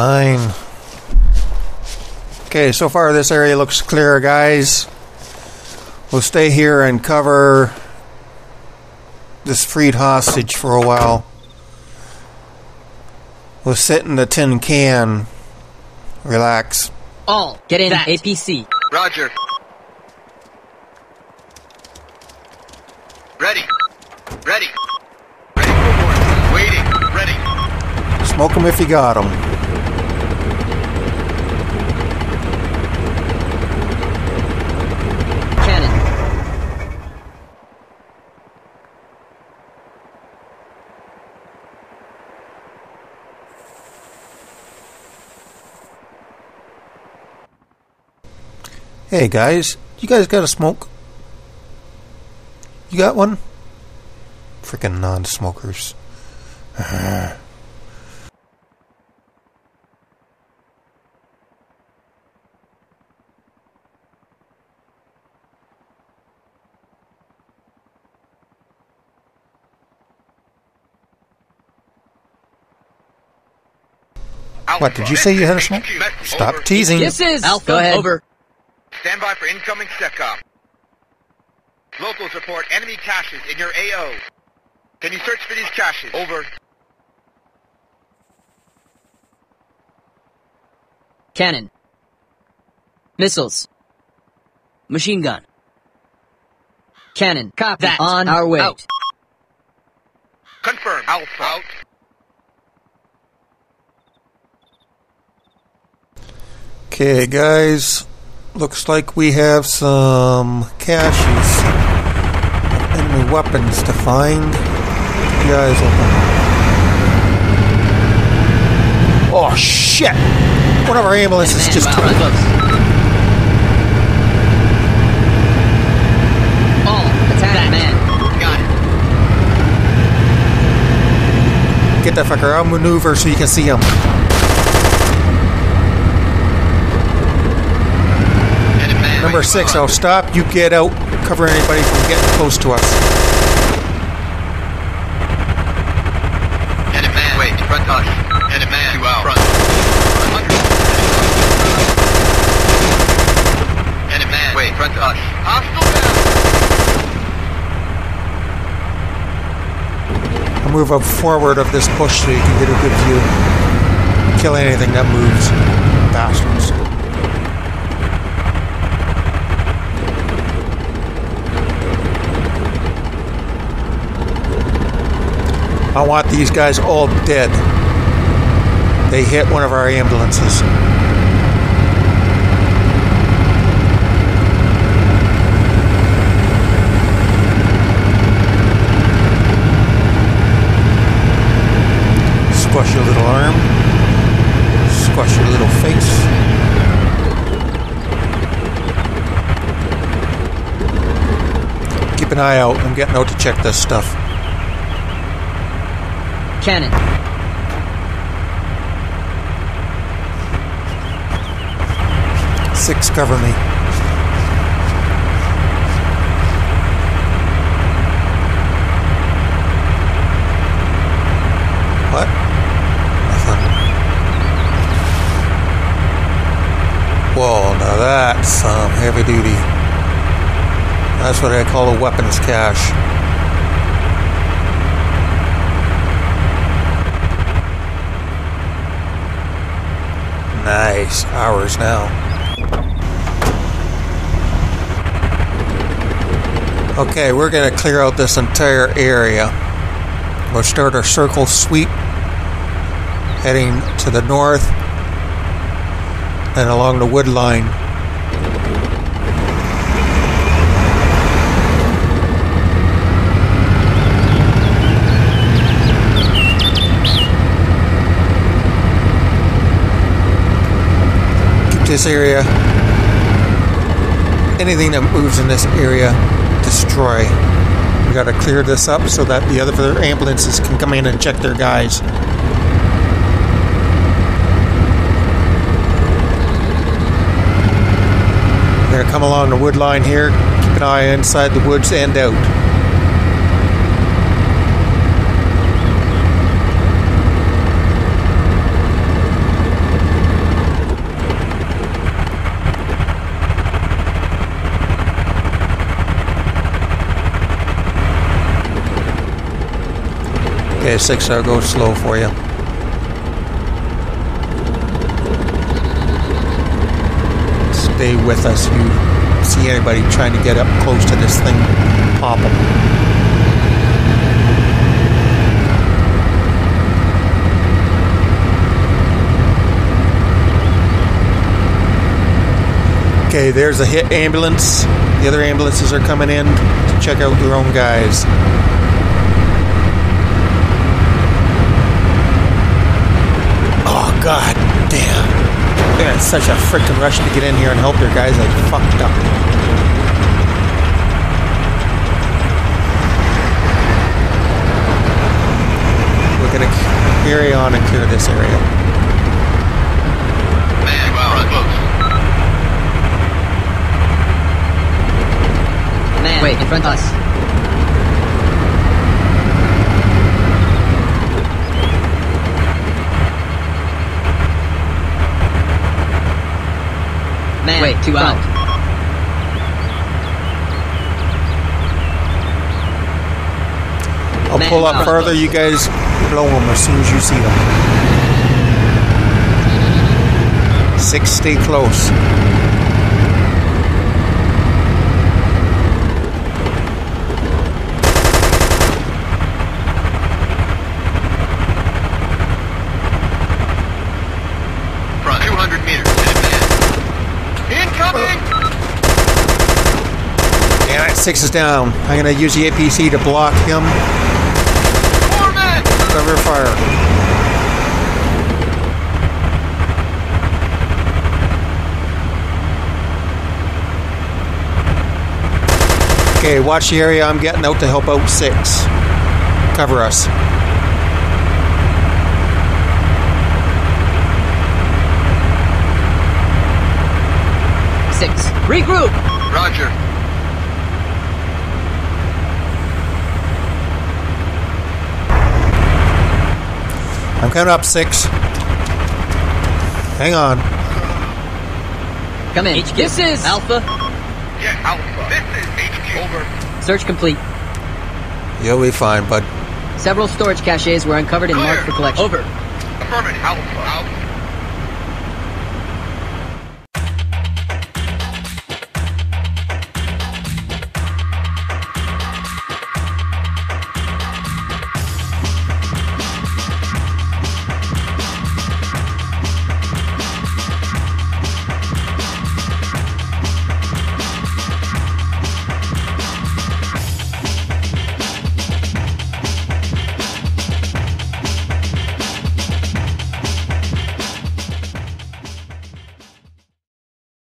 Fine. Okay, so far this area looks clear, guys. We'll stay here and cover this freed hostage for a while. We'll sit in the tin can. Relax. All, get in, APC. Roger. Ready. Ready. Ready for war. Waiting. Ready. Smoke them if you got them. Cannon. Hey guys, you guys got a smoke? You got one? Frickin' non-smokers. What, did you say you had a smoke? Stop over. Teasing. This is Alpha. Go ahead. Over. Stand by for incoming SECOP. Locals report enemy caches in your AO. Can you search for these caches? Over. Cannon. Missiles. Machine gun. Cannon. Copy. That. On our way. Out. Confirm. Alpha. Out. Okay, guys. Looks like we have some caches, enemy weapons to find. Keep your eyes open. Oh shit! One of our ambulances just took it. All attack that man. Got it. Get that fucker. I'll maneuver so you can see him. Number 6, I'll stop, you get out, cover anybody from getting close to us. Enemy man, wait, front us. Enemy man, you out. Front. Enemy man, wait, front us. Hostile down! I'll move up forward of this bush so you can get a good view. Kill anything that moves. Bastards. I want these guys all dead. They hit one of our ambulances. Squash your little arm. Squash your little face. Keep an eye out. I'm getting out to check this stuff. Cannon. Six, cover me. What? Nothing. Whoa, now that's some heavy duty. That's what I call a weapons cache. Nice. Ours now. Okay, we're going to clear out this entire area. We'll start our circle sweep, heading to the north and along the wood line. This area, anything that moves in this area, destroy. We gotta clear this up so that the other ambulances can come in and check their guys. They're gonna come along the wood line here, keep an eye inside the woods and out. 5-6, I'll go slow for you. Stay with us. If you see anybody trying to get up close to this thing, pop them. Okay, there's a hit ambulance. The other ambulances are coming in to check out their own guys. Oh, god damn. They had such a freaking rush to get in here and help their guys. I fucked up. We're going to carry on and clear this area. Wait, in front of us. Man, wait, 2 out. I'll pull up further. You guys blow them as soon as you see them. 6, stay close. Six is down. I'm going to use the APC to block him. Cover fire. Okay, watch the area. I'm getting out to help out 6. Cover us. Regroup. Roger. I'm coming up, 6. Hang on. Come in. HQ. This is Alpha. Yeah, Alpha. This is HQ. Over. Search complete. You'll be fine, bud. Several storage caches were uncovered and marked for collection. Over. Affirmative. Alpha.